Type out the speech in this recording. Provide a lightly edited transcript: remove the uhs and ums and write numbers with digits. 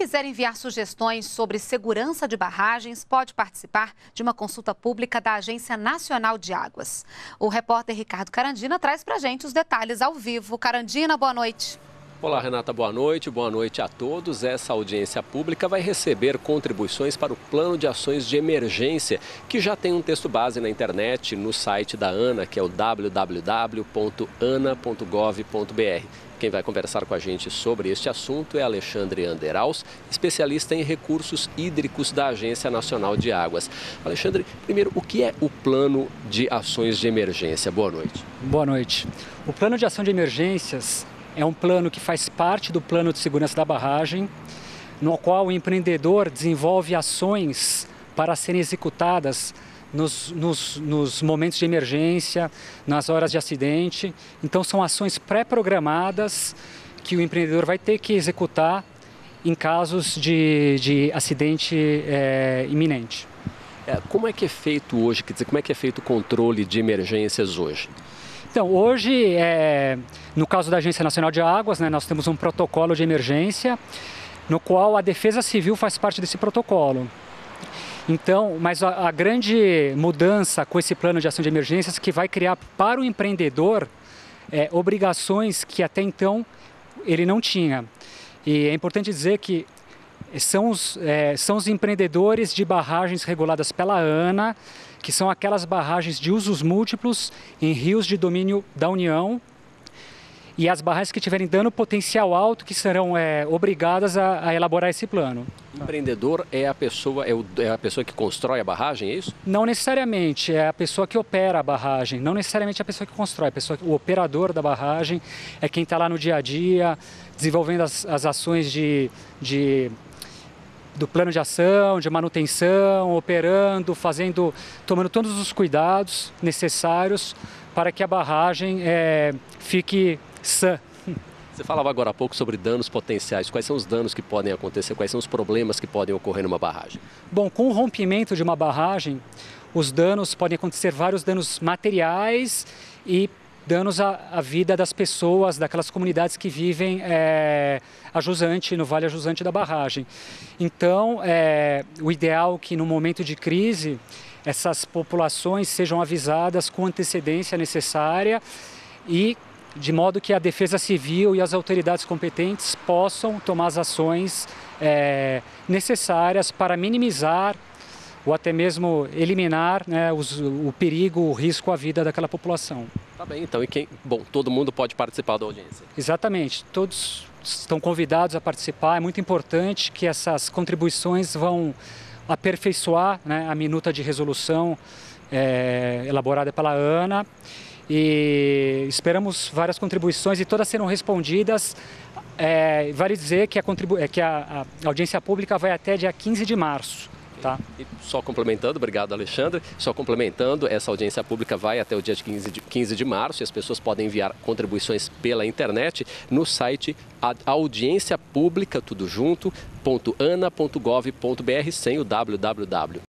quiser enviar sugestões sobre segurança de barragens, pode participar de uma consulta pública da Agência Nacional de Águas. O repórter Ricardo Carandina traz pra gente os detalhes ao vivo. Carandina, boa noite. Olá, Renata, boa noite a todos. Essa audiência pública vai receber contribuições para o Plano de Ações de Emergência, que já tem um texto base na internet, no site da ANA, que é o www.ana.gov.br. Quem vai conversar com a gente sobre este assunto é Alexandre Anderáos, especialista em recursos hídricos da Agência Nacional de Águas. Alexandre, primeiro, o que é o Plano de Ações de Emergência? Boa noite. Boa noite. O Plano de Ação de Emergências é um plano que faz parte do Plano de Segurança da Barragem, no qual o empreendedor desenvolve ações para serem executadas nos momentos de emergência, nas horas de acidente. Então, são ações pré-programadas que o empreendedor vai ter que executar em casos de acidente iminente. Como é que é feito hoje? Quer dizer, como é que é feito o controle de emergências hoje? Então, hoje, no caso da Agência Nacional de Águas, né, nós temos um protocolo de emergência, no qual a Defesa Civil faz parte desse protocolo. Então, mas a grande mudança com esse plano de ação de emergências é que vai criar para o empreendedor obrigações que até então ele não tinha. E é importante dizer que são os empreendedores de barragens reguladas pela ANA, que são aquelas barragens de usos múltiplos em rios de domínio da União, e as barragens que tiverem dano potencial alto que serão obrigadas a elaborar esse plano. Empreendedor é a pessoa que constrói a barragem, é isso? Não necessariamente, é a pessoa que opera a barragem, não necessariamente a pessoa que constrói, o operador da barragem é quem está lá no dia a dia, desenvolvendo as ações do plano de ação, de manutenção, operando, tomando todos os cuidados necessários para que a barragem fique sã. Você falava agora há pouco sobre danos potenciais. Quais são os danos que podem acontecer? Quais são os problemas que podem ocorrer numa barragem? Bom, com o rompimento de uma barragem, os danos podem acontecer, vários danos materiais e danos à vida das pessoas, daquelas comunidades que vivem no Vale Jusante da barragem. Então, o ideal é que no momento de crise, essas populações sejam avisadas com antecedência necessária e de modo que a Defesa Civil e as autoridades competentes possam tomar as ações necessárias para minimizar ou até mesmo eliminar, né, o perigo, o risco à vida daquela população. Tá bem, então, bom, todo mundo pode participar da audiência. Exatamente, todos estão convidados a participar. É muito importante que essas contribuições vão aperfeiçoar, né, a minuta de resolução elaborada pela ANA, e esperamos várias contribuições e todas serão respondidas. Vale dizer que a audiência pública vai até dia 15 de março. Tá. E só complementando, obrigado Alexandre, só complementando, essa audiência pública vai até o dia 15 de março e as pessoas podem enviar contribuições pela internet no site audienciapublica.ana.gov.br, sem o www.